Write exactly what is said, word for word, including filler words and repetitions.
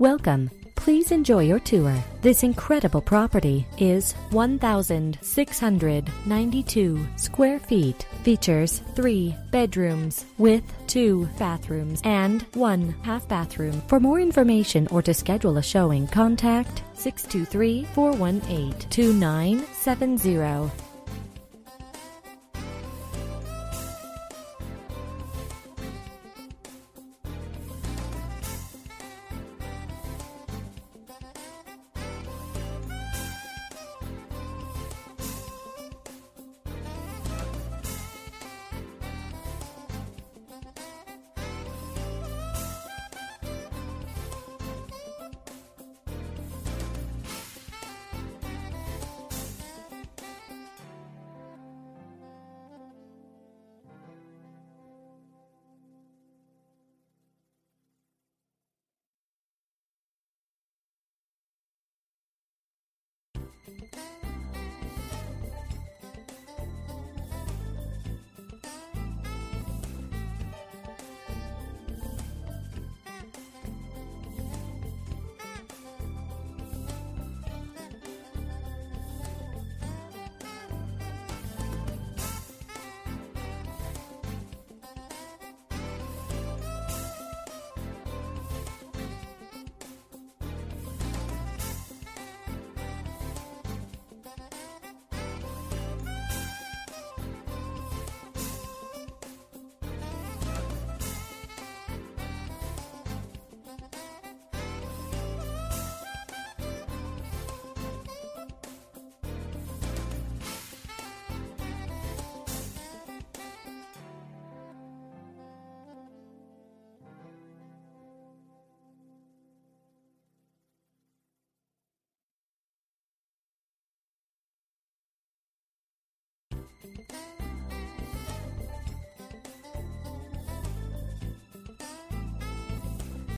Welcome. Please enjoy your tour. This incredible property is one thousand six hundred ninety-two square feet. Features three bedrooms with two bathrooms and one half bathroom. For more information or to schedule a showing, contact six two three, four one eight, two nine seven zero.